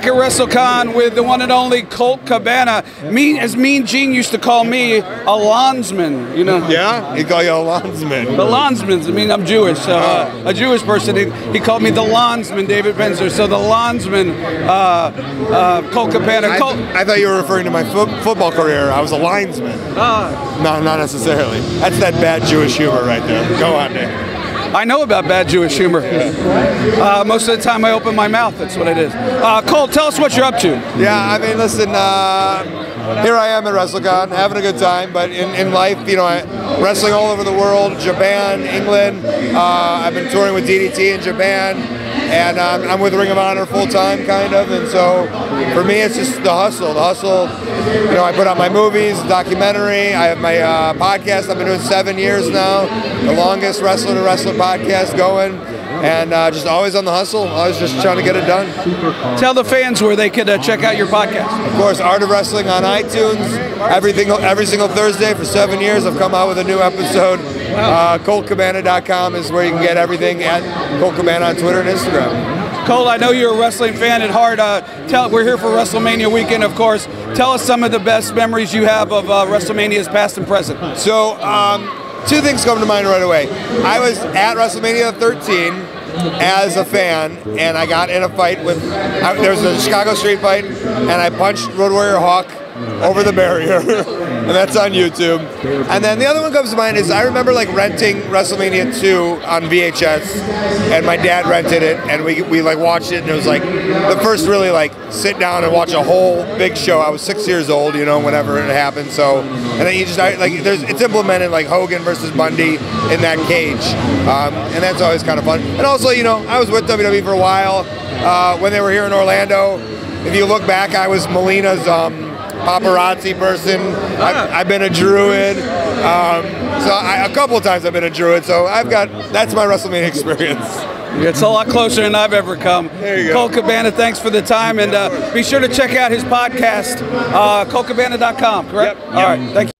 back at WrestleCon with the one and only Colt Cabana. Mean, as Mean Gene used to call me, a lawnsman, you know? Yeah, he called you a lawnsman. The lawnsman, I mean, I'm Jewish, so a Jewish person, he called me the lawnsman, David Penzer. So the lawnsman, Colt Cabana. I thought you were referring to my football career. I was a linesman. No, not necessarily. That's that bad Jewish humor right there. Go on, Dave. I know about bad Jewish humor. Most of the time I open my mouth, that's what it is. Cole, tell us what you're up to. Yeah, I mean, listen, here I am at WrestleCon, having a good time, but in life, you know, wrestling all over the world, Japan, England. I've been touring with DDT in Japan, and I'm with Ring of Honor full-time, kind of, and so for me, it's just the hustle. The hustle, you know, I put out my movies, documentary, I have my podcast I've been doing 7 years now, the longest Wrestler to Wrestler podcast going, and just always on the hustle, always just trying to get it done. Tell the fans where they could check out your podcast. Of course, Art of Wrestling on iTunes, every single Thursday for 7 years, I've come out with a new episode. ColtCabana.com is where you can get everything, at Colt Cabana on Twitter and Instagram. Cole, I know you're a wrestling fan at heart. We're here for WrestleMania weekend, of course. Tell us some of the best memories you have of WrestleMania's past and present. So, two things come to mind right away. I was at WrestleMania 13 as a fan, and I got in a fight with, there was a Chicago street fight, and I punched Road Warrior Hawk over the barrier, and that's on YouTube. And then the other one comes to mind is I remember like renting WrestleMania 2 on VHS, and my dad rented it, and we like watched it, and it was like the first really like sit down and watch a whole big show. I was 6 years old, you know, whenever it happened. So, and then you just like it's implemented like Hogan versus Bundy in that cage, and that's always kind of fun. And also, you know, I was with WWE for a while when they were here in Orlando. If you look back, I was Molina's paparazzi person. I've been a druid, so a couple of times I've been a druid, so that's my WrestleMania experience. It's a lot closer than I've ever come. There you go. Colt Cabana, thanks for the time, and be sure to check out his podcast, ColtCabana.com, correct? Yep. All right, thank you.